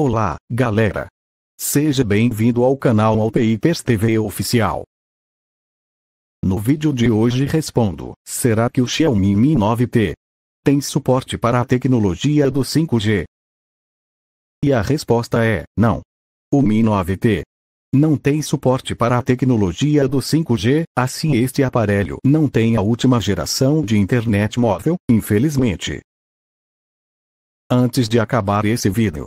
Olá, galera! Seja bem-vindo ao canal WALLPAPERS TV Oficial. No vídeo de hoje respondo, será que o Xiaomi Mi 9T tem suporte para a tecnologia do 5G? E a resposta é, não. O Mi 9T não tem suporte para a tecnologia do 5G, assim este aparelho não tem a última geração de internet móvel, infelizmente. Antes de acabar esse vídeo,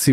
Se